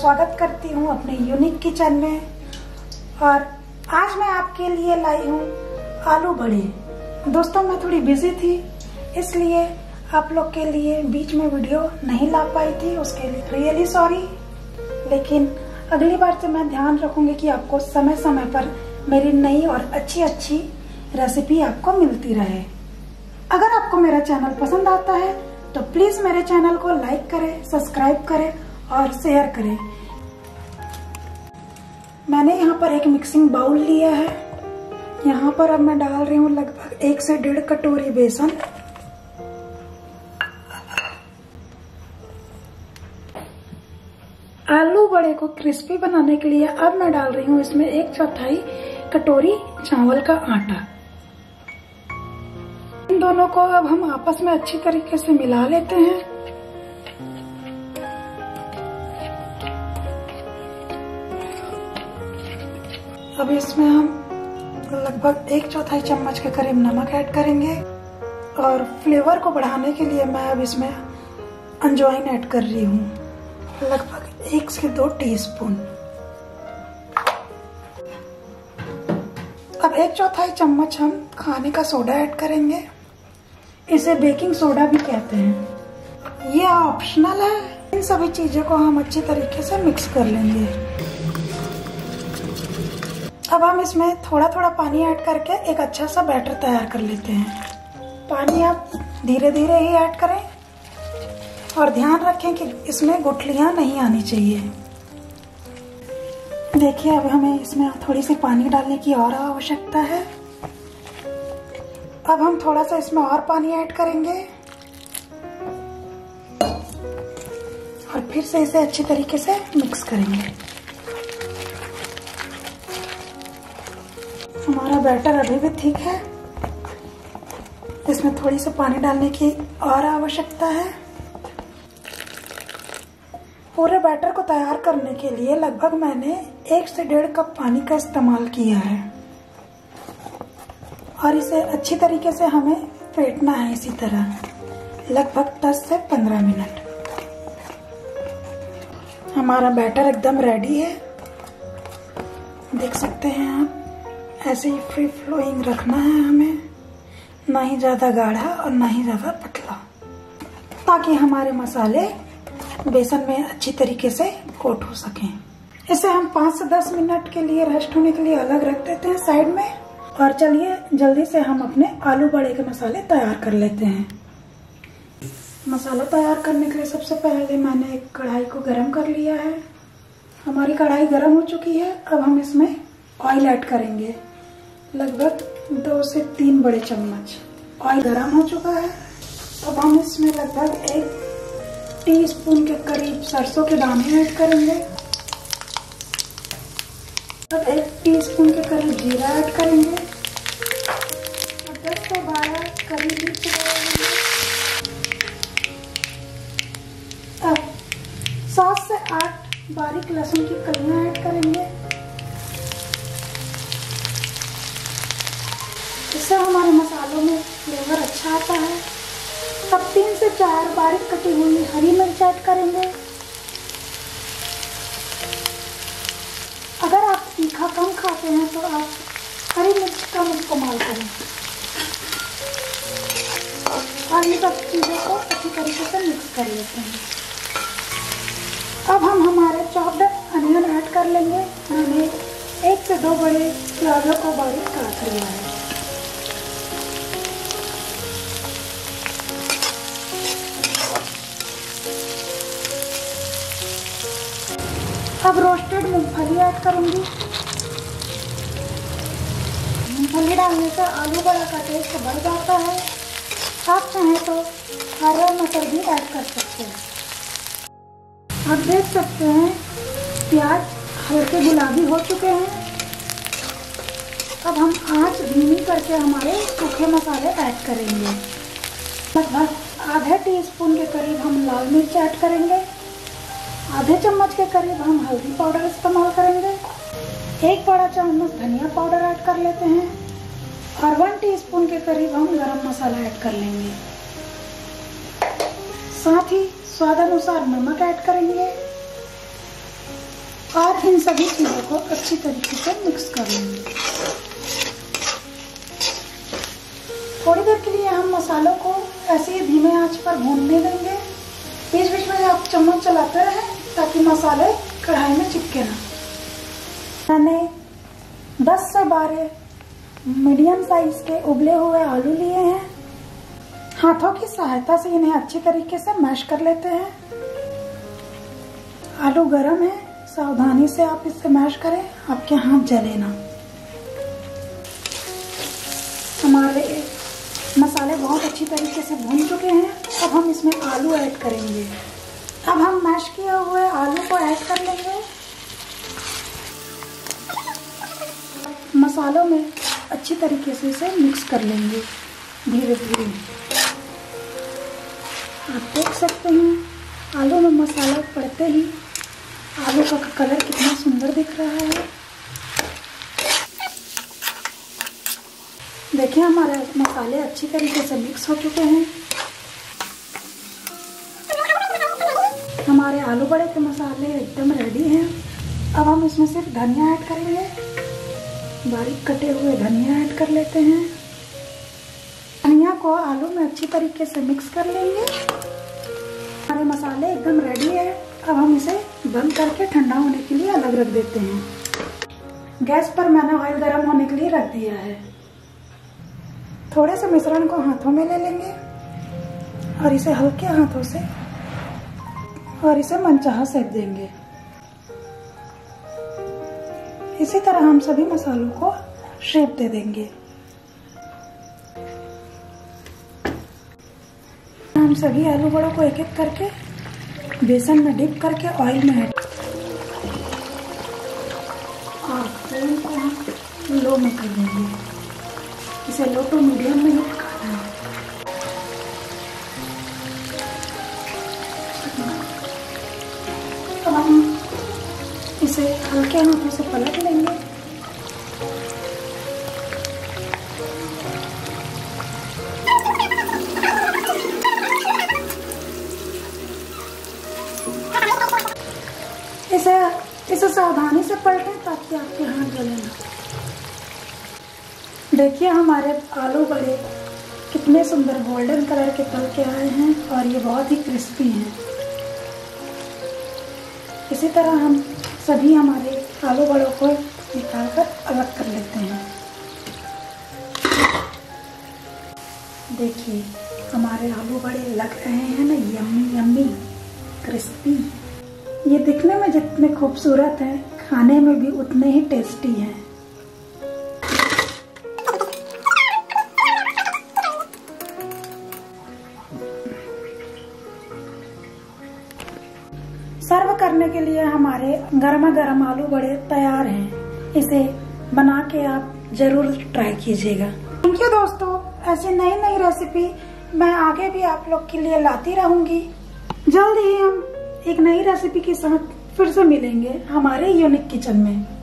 स्वागत करती हूँ अपने यूनिक किचन में। और आज मैं आपके लिए लाई हूँ आलू बड़े। दोस्तों मैं थोड़ी बिजी थी इसलिए आप लोग के लिए बीच में वीडियो नहीं ला पाई थी, उसके लिए रियली सॉरी। लेकिन अगली बार से मैं ध्यान रखूंगी कि आपको समय समय पर मेरी नई और अच्छी रेसिपी आपको मिलती रहे। अगर आपको मेरा चैनल पसंद आता है तो प्लीज मेरे चैनल को लाइक करें, सब्सक्राइब करें और शेयर करें। मैंने यहाँ पर एक मिक्सिंग बाउल लिया है। यहाँ पर अब मैं डाल रही हूँ लगभग 1 से 1.5 कटोरी बेसन। आलू बड़े को क्रिस्पी बनाने के लिए अब मैं डाल रही हूँ इसमें 1/4 कटोरी चावल का आटा। इन दोनों को अब हम आपस में अच्छी तरीके से मिला लेते हैं। अब इसमें हम लगभग 1/4 चम्मच के करीब नमक ऐड करेंगे और फ्लेवर को बढ़ाने के लिए मैं अब इसमें अंजवाइन ऐड कर रही हूँ, लगभग 1 से 2 टीस्पून। अब 1/4 चम्मच हम खाने का सोडा ऐड करेंगे। इसे बेकिंग सोडा भी कहते हैं, ये ऑप्शनल है। इन सभी चीज़ों को हम अच्छे तरीके से मिक्स कर लेंगे। अब हम इसमें थोड़ा थोड़ा पानी ऐड करके एक अच्छा सा बैटर तैयार कर लेते हैं। पानी आप धीरे धीरे ही ऐड करें और ध्यान रखें कि इसमें गुठलियाँ नहीं आनी चाहिए। देखिए अब हमें इसमें थोड़ी सी पानी डालने की और आवश्यकता है। अब हम थोड़ा सा इसमें और पानी ऐड करेंगे और फिर से इसे अच्छे तरीके से मिक्स करेंगे। हमारा बैटर अभी भी ठीक है, इसमें थोड़ी सी पानी डालने की और आवश्यकता है। पूरे बैटर को तैयार करने के लिए लगभग मैंने 1 से 1.5 कप पानी का इस्तेमाल किया है और इसे अच्छी तरीके से हमें फेंटना है। इसी तरह लगभग 10 से 15 मिनट। हमारा बैटर एकदम रेडी है, देख सकते हैं आप। ऐसे ही फ्री फ्लोइंग रखना है हमें, ना ही ज़्यादा गाढ़ा और ना ही ज़्यादा पतला, ताकि हमारे मसाले बेसन में अच्छी तरीके से कोट हो सकें। इसे हम 5 से 10 मिनट के लिए रेस्ट होने के लिए अलग रख देते हैं साइड में। और चलिए जल्दी से हम अपने आलू बड़े के मसाले तैयार कर लेते हैं। मसाला तैयार करने के लिए सबसे पहले मैंने एक कढ़ाई को गर्म कर लिया है। हमारी कढ़ाई गर्म हो चुकी है। अब हम इसमें ऑयल ऐड करेंगे, लगभग 2 से 3 बड़े चम्मच। ऑयल गरम हो चुका है। अब हम इसमें लगभग 1 टीस्पून के करीब सरसों के दाने ऐड करेंगे। अब 1 टीस्पून के करीब जीरा ऐड करेंगे। 10 से 12 करी मिर्च डालेंगे। अब 7 से 8 बारीक लहसुन की कलियां ऐड करेंगे। इससे हमारे मसालों में फ्लेवर अच्छा आता है। अब 3 से 4 बारीक कटी हुई हरी मिर्च ऐड करेंगे। अगर आप तीखा कम खाते हैं तो आप हरी मिर्च कम इस्तेमाल करें। और ये सब चीज़ों को अच्छी तरीके से मिक्स कर लेते हैं। अब हम हमारे चॉप्ड अनियन ऐड कर लेंगे। मैंने 1 से 2 बड़े प्याजों को बारीक काट लिया है। अब रोस्टेड मूंगफली ऐड करूंगी। मूंगफली डालने से आलू बड़ा का टेस्ट बढ़ जाता है। आप चाहें तो हरा मटर भी ऐड कर सकते हैं। आप देख सकते हैं प्याज हल्के गुलाबी हो चुके हैं। अब हम आंच धीमी करके हमारे सूखे मसाले ऐड करेंगे। लगभग आधा टीस्पून के करीब हम लाल मिर्च ऐड करेंगे। आधे चम्मच के करीब हम हल्दी पाउडर इस्तेमाल करेंगे। 1 बड़ा चम्मच धनिया पाउडर ऐड कर लेते हैं और 1 टीस्पून के करीब हम गरम मसाला ऐड कर लेंगे। साथ ही स्वाद अनुसार नमक ऐड करेंगे। आप इन सभी चीज़ों को अच्छी तरीके से मिक्स कर लेंगे। थोड़ी देर के लिए हम मसालों को ऐसे ही धीमे आंच पर भूनने देंगे। बीच बीच में आप चम्मच चलाते रहें ताकि मसाले कढ़ाई में चिपके ना। मैंने 10 से 12 मीडियम साइज के उबले हुए आलू लिए हैं। हाथों की सहायता से इन्हें अच्छी तरीके से मैश कर लेते हैं। आलू गरम है, सावधानी से आप इससे मैश करें, आपके हाथ जले ना। हमारे मसाले बहुत अच्छी तरीके से भून चुके हैं। अब हम इसमें आलू ऐड करेंगे। अब हम मैश किए हुए आलू को ऐड कर लेंगे। मसालों में अच्छी तरीके से इसे मिक्स कर लेंगे धीरे धीरे। आप देख सकते हैं आलू में मसाला पड़ते ही आलू का कलर कितना सुंदर दिख रहा है। देखिए हमारे मसाले अच्छी तरीके से मिक्स हो चुके हैं। हमारे आलू बड़े के मसाले एकदम रेडी हैं। अब हम इसमें सिर्फ धनिया ऐड करेंगे। बारीक कटे हुए धनिया ऐड कर लेते हैं। धनिया को आलू में अच्छी तरीके से मिक्स कर लेंगे। हमारे मसाले एकदम रेडी है। अब हम इसे बंद करके ठंडा होने के लिए अलग रख देते हैं। गैस पर मैंने ऑयल गर्म होने के लिए रख दिया है। थोड़े से मिश्रण को हाथों में ले लेंगे और इसे हल्के हाथों से और इसे मनचाहा सेक देंगे। इसी तरह हम सभी मसालों को शेप दे देंगे। हम सभी आलू बड़ों को एक एक करके बेसन में डिप करके ऑयल में ऐड और तेल को लो में कर देंगे। इसे लो टू मीडियम में हीट करना है। अब हम इसे हल्के हाथों से पलट लेंगे। इसे सावधानी से पलटें ताकि आपके हाथ जले ना। देखिए हमारे आलू बड़े कितने सुंदर गोल्डन कलर के तल के आए हैं और ये बहुत ही क्रिस्पी हैं। इसी तरह हम सभी हमारे आलू बड़ों को निकालकर अलग कर लेते हैं। देखिए हमारे आलू बड़े लग रहे हैं ना यम्मी यम्मी क्रिस्पी। ये दिखने में जितने खूबसूरत हैं खाने में भी उतने ही टेस्टी हैं। सर्व करने के लिए हमारे गर्मा गर्म आलू बड़े तैयार हैं। इसे बना के आप जरूर ट्राई कीजिएगा। थैंक यू दोस्तों। ऐसी नई नई रेसिपी मैं आगे भी आप लोग के लिए लाती रहूंगी। जल्द ही हम एक नई रेसिपी के साथ फिर से मिलेंगे हमारे यूनिक किचन में।